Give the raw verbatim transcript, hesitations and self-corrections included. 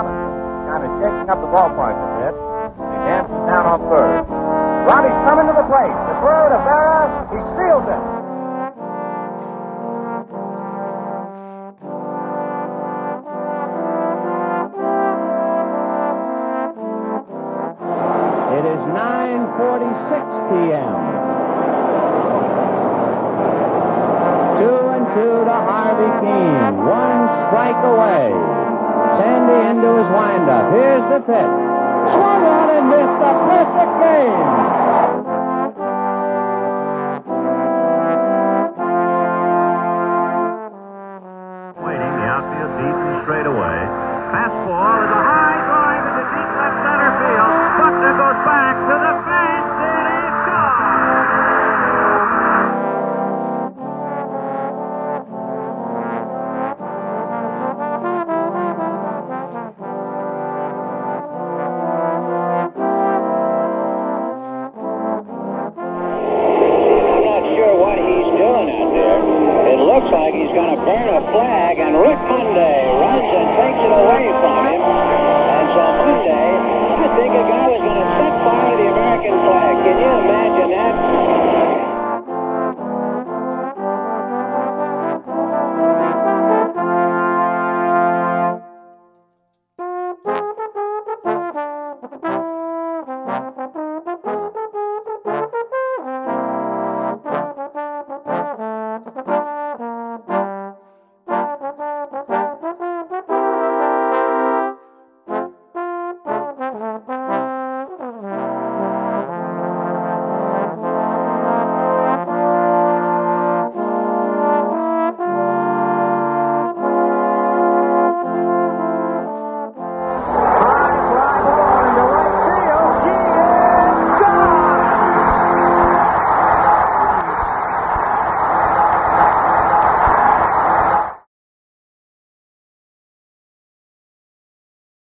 Robinson, kind of shaking up the ballpark a bit. McCann is down on third. Robbie's coming to the plate. The throw to Farrah. He steals it. It is nine forty-six p.m. Two and two to Harvey Keen. One strike away. Sandy into his windup. Here's the pitch. Swung on and missed a perfect game. Waiting, the outfield deep and straight away. Fastball is a high going into deep left center field. Buckner goes back to the fence. It is gone. Looks like he's going to burn a flag, and Rick Monday runs and takes it away from him.